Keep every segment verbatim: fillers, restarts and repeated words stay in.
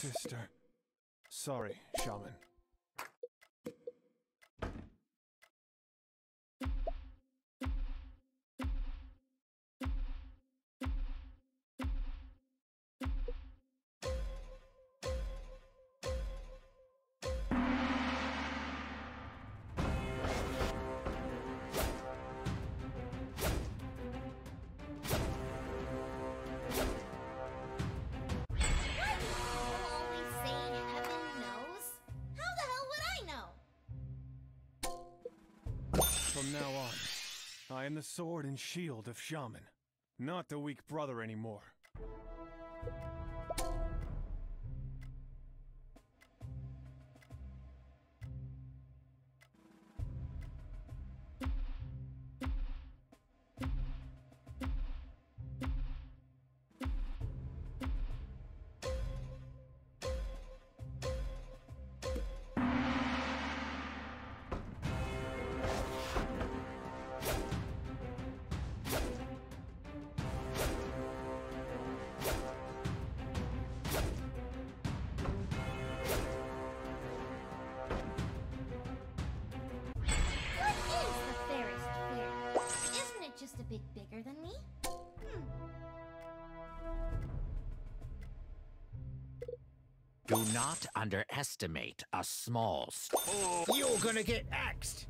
sister. Sorry, shaman. From now on, I am the sword and shield of Shaman, not the weak brother anymore. Do not underestimate a small st- oh, you're gonna get axed!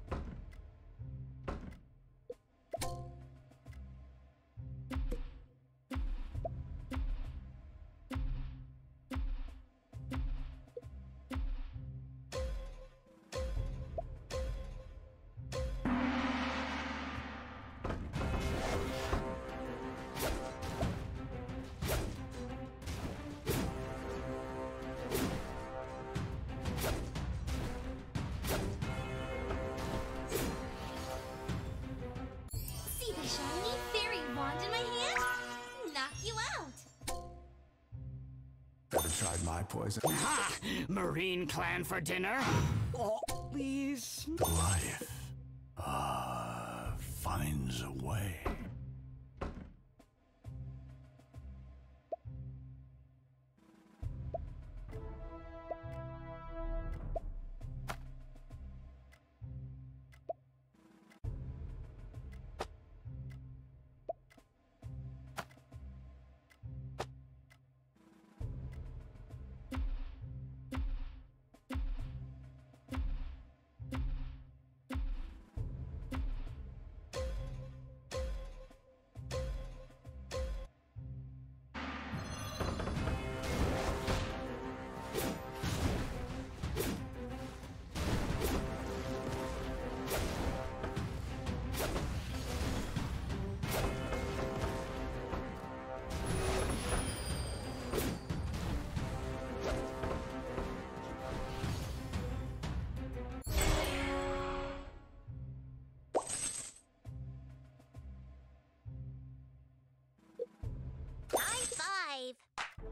Tried my poison. Ha! Marine clan for dinner? Oh, please. The life, uh, finds a way.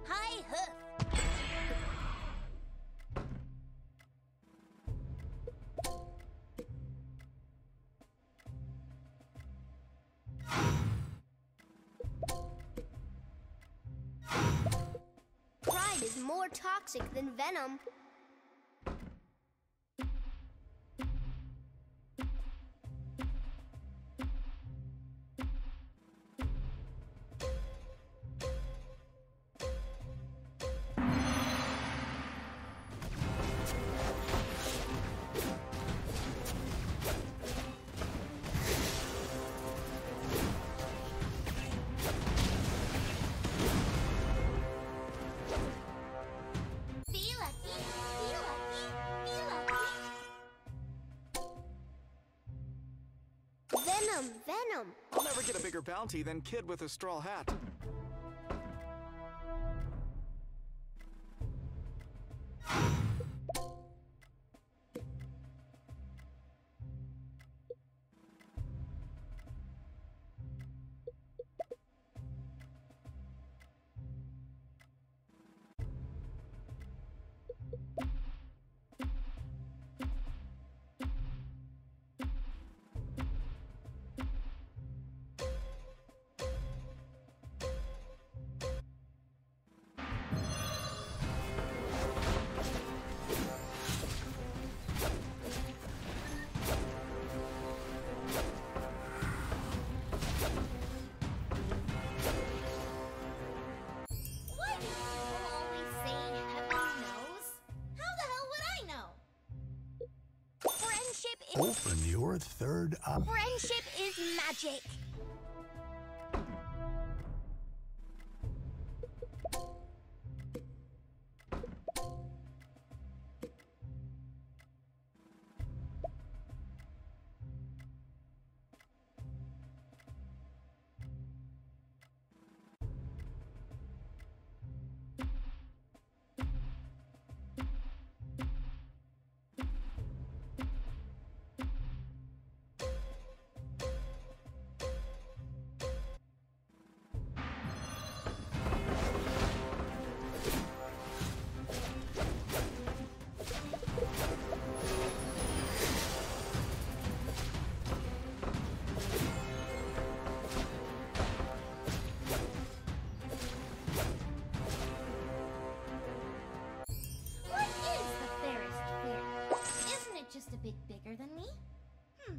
High hoof! Pride is more toxic than venom. Venom! Venom! I'll never get a bigger bounty than kid with a straw hat. Open your third eye. Friendship is magic. Just a bit bigger than me? Hmm.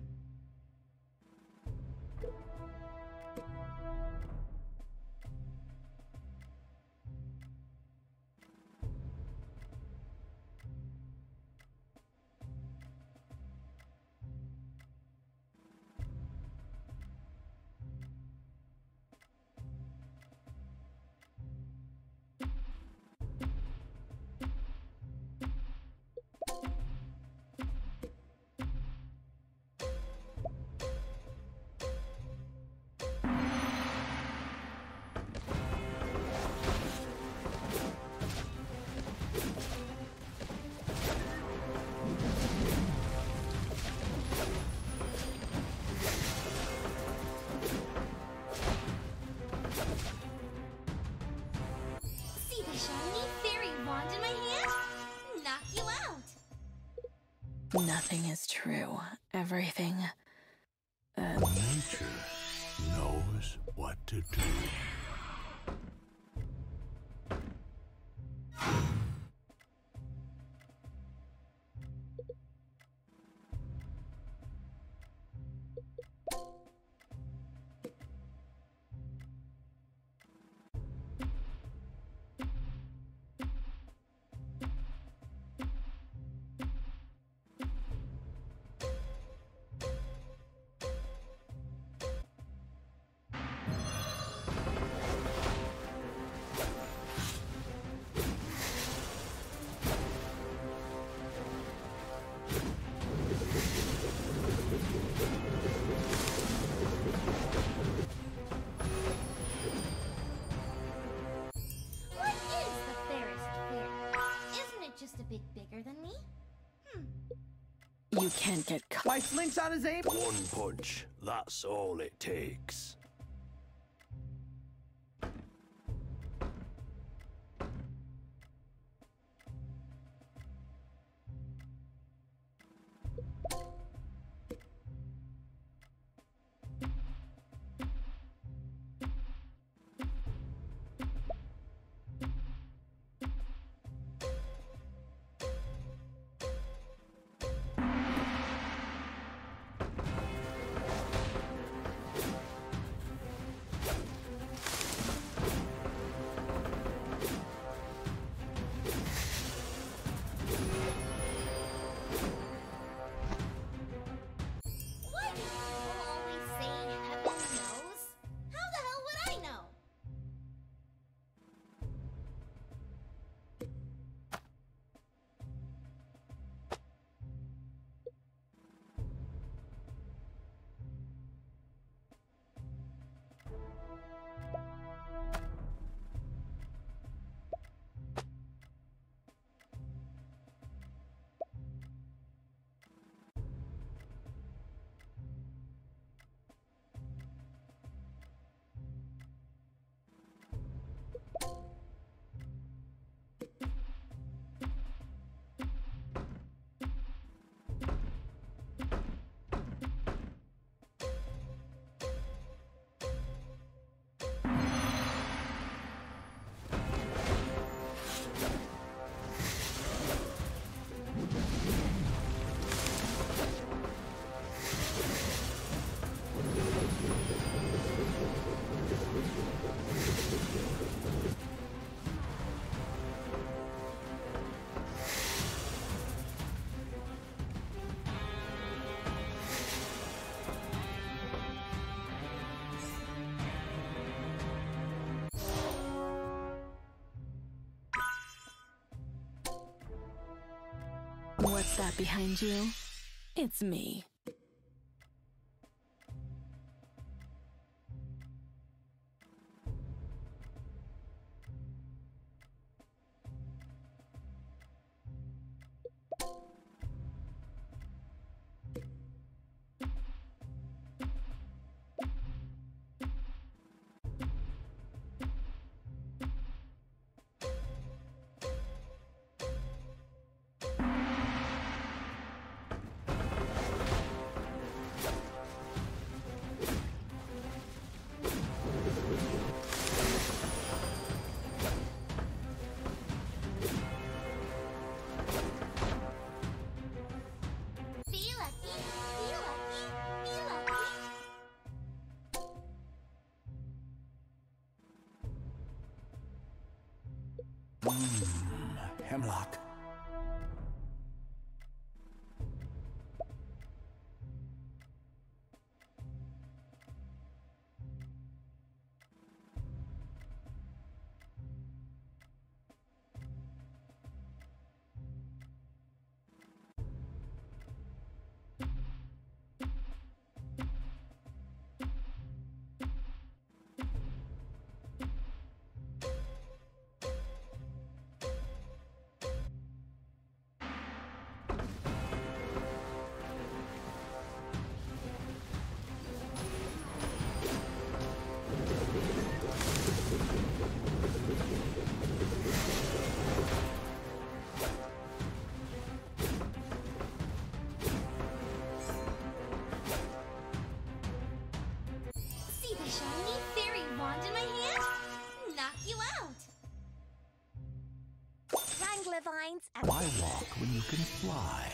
Nothing is true. Everything. Uh... Nature knows what to do. You can't get caught. Why, Slim's on his aim? One punch. That's all it takes. that behind you? It's me. Mm, hemlock. Why walk when you can fly?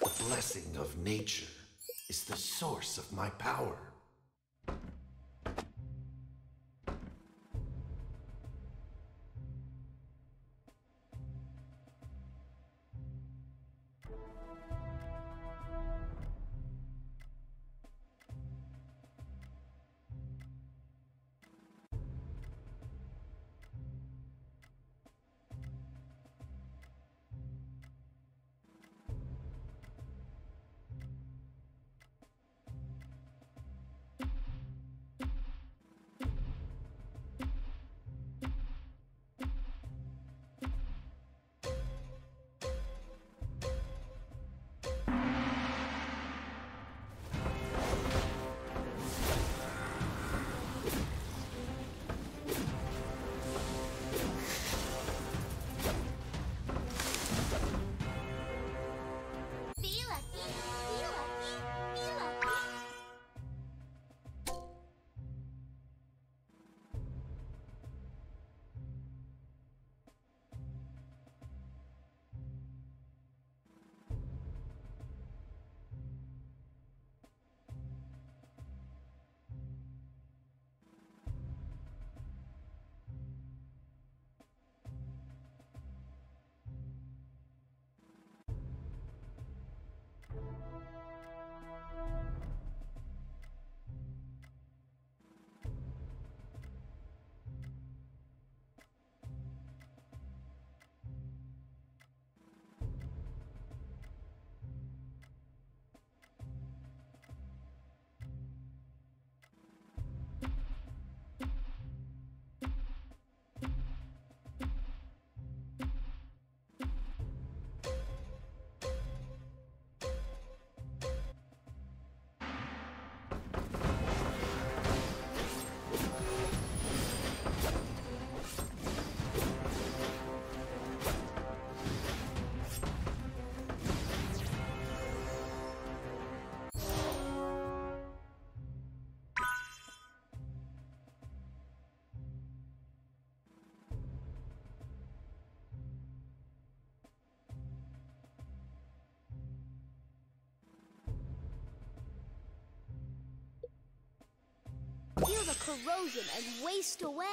The blessing of nature is the source of my power. corrosion and waste away.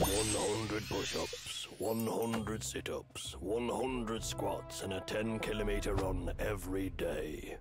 one hundred push-ups, one hundred sit-ups, one hundred squats, and a ten kilometer run every day.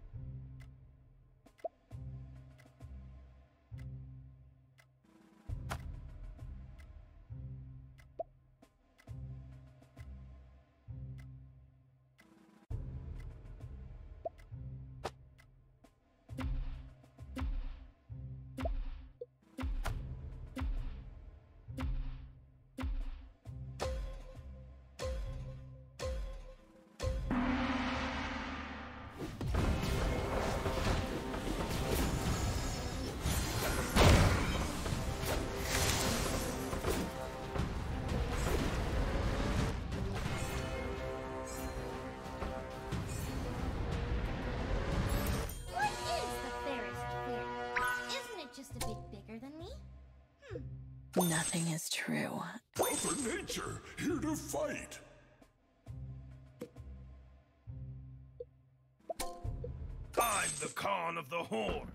Nothing is true. Proper nature, here to fight! I'm the Khan of the Horn.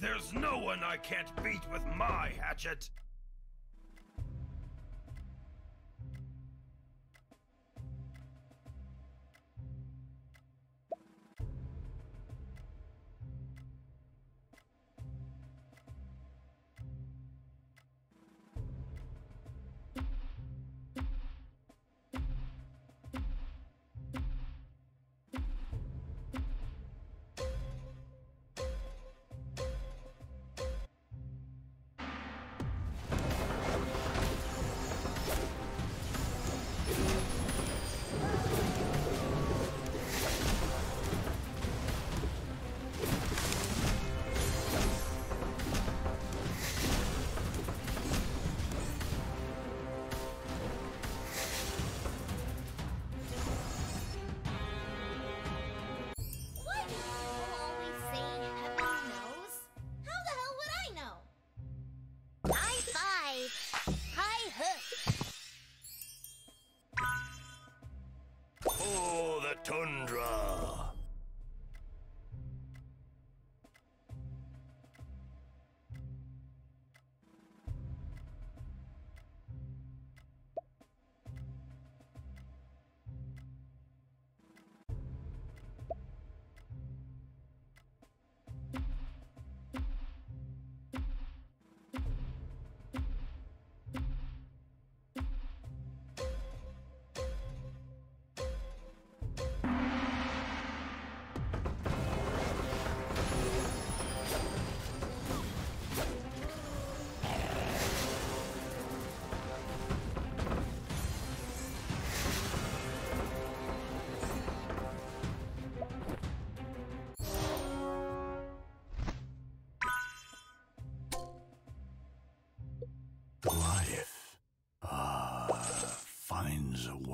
There's no one I can't beat with my hatchet.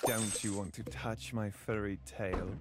Don't you want to touch my furry tail?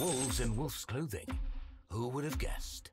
Wolves in wolf's clothing. Who would have guessed?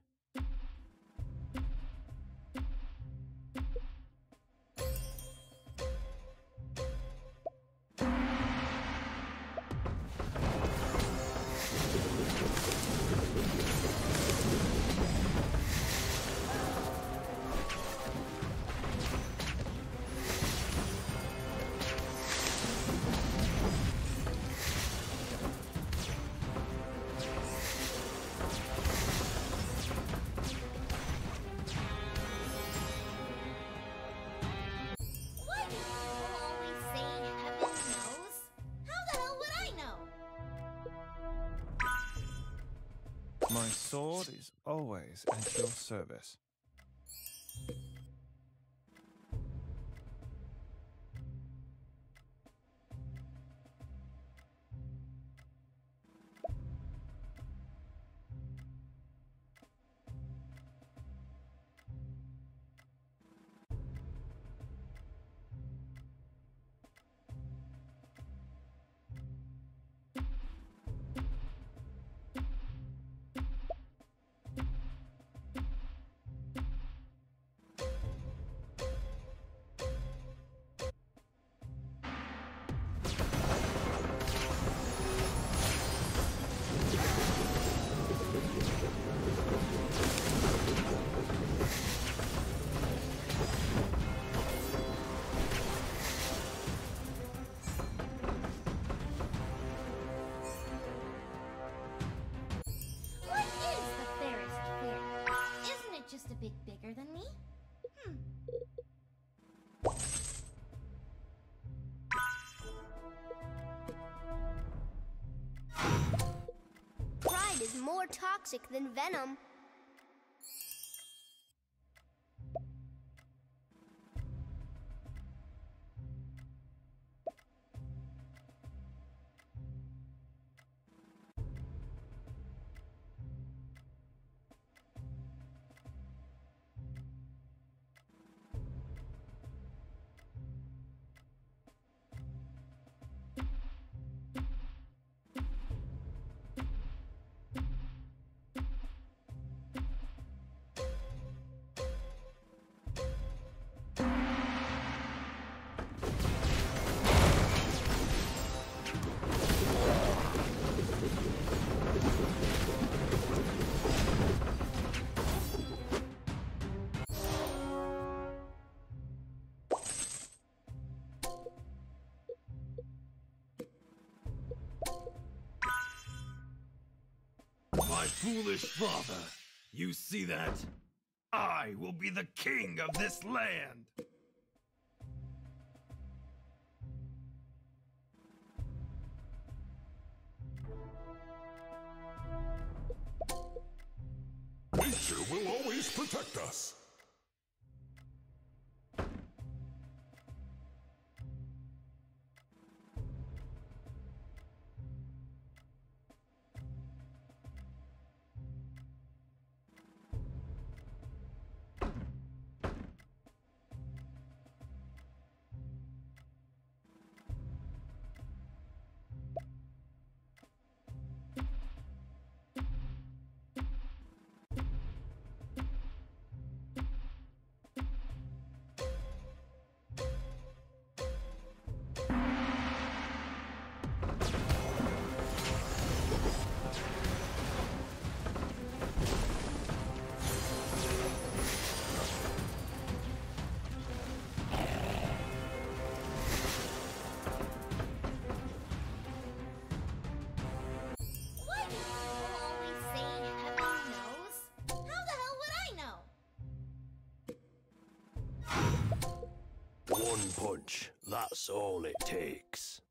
My sword is always at your service. Is more toxic than venom. foolish father. You see that? I will be the king of this land. Nature will always protect us. One punch, that's all it takes.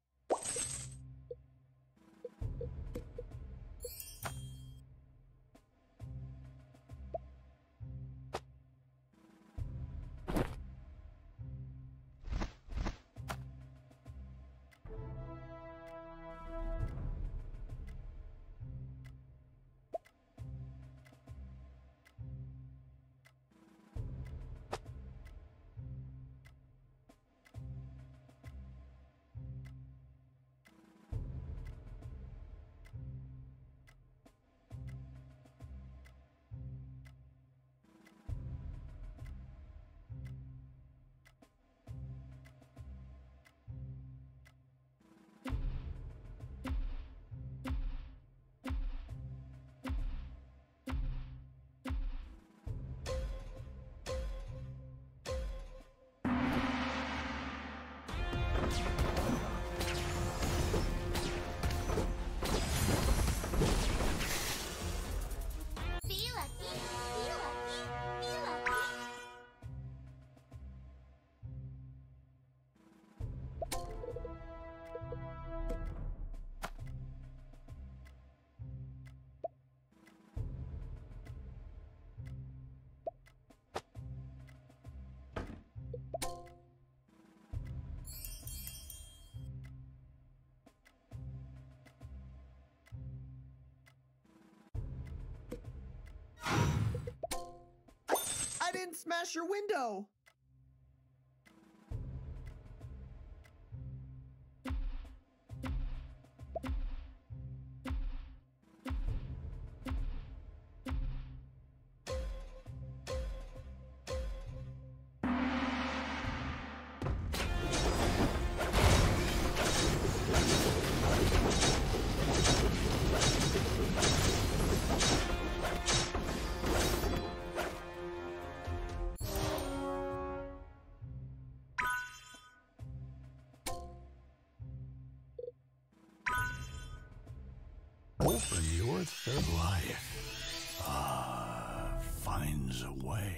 I didn't smash your window! Open your third life. Ah, finds a way.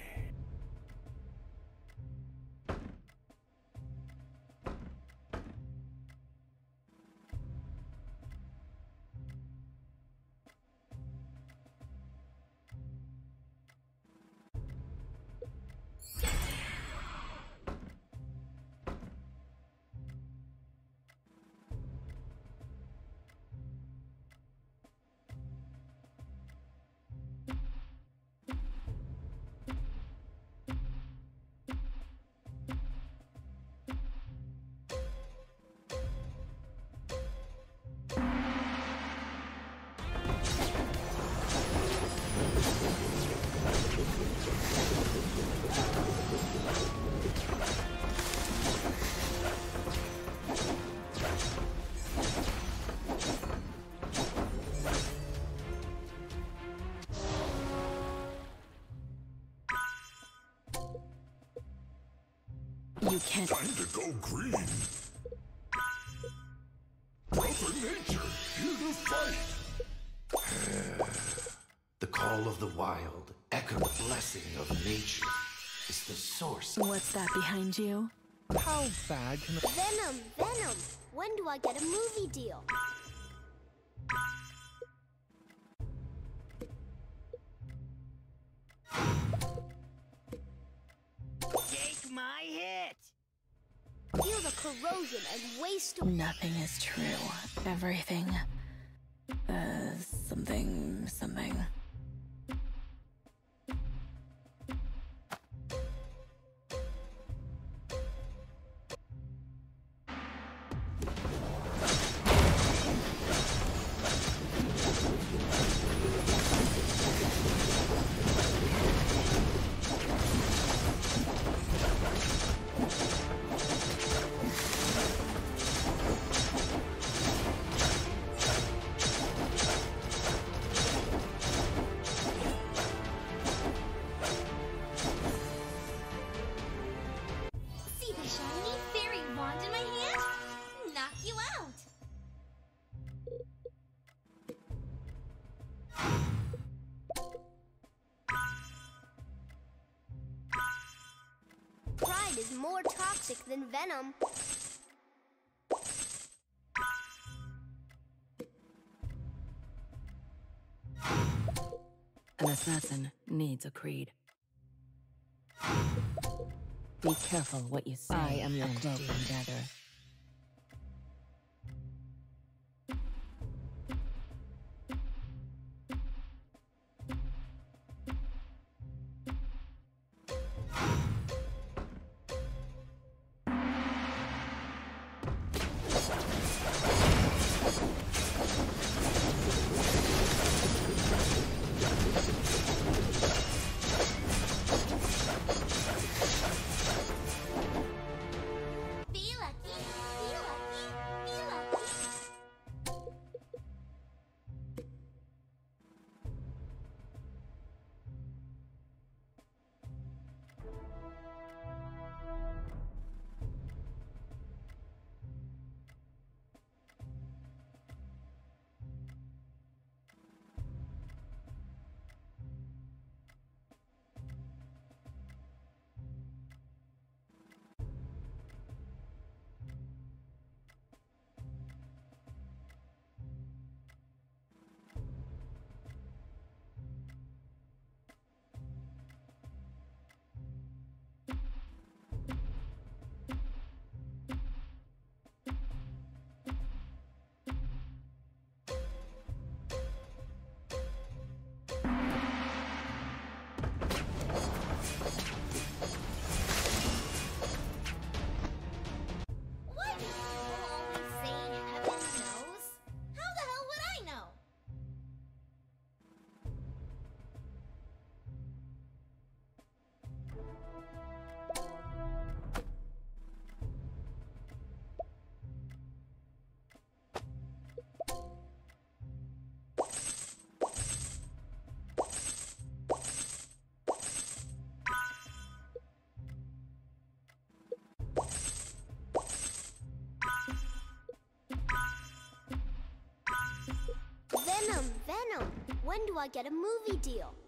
You can't. Time to go green. Brother Nature, here to fight. The call of the wild, echoed blessing of nature, is the source. What's that behind you? How bad can I- Venom! Venom! When do I get a movie deal? Take my hit! Feel the corrosion and waste- Nothing is true. Everything. Uh, something, something. Is more toxic than venom. An assassin needs a creed. Be careful what you say. I am your cloak and dagger. Venom! Venom! When do I get a movie deal?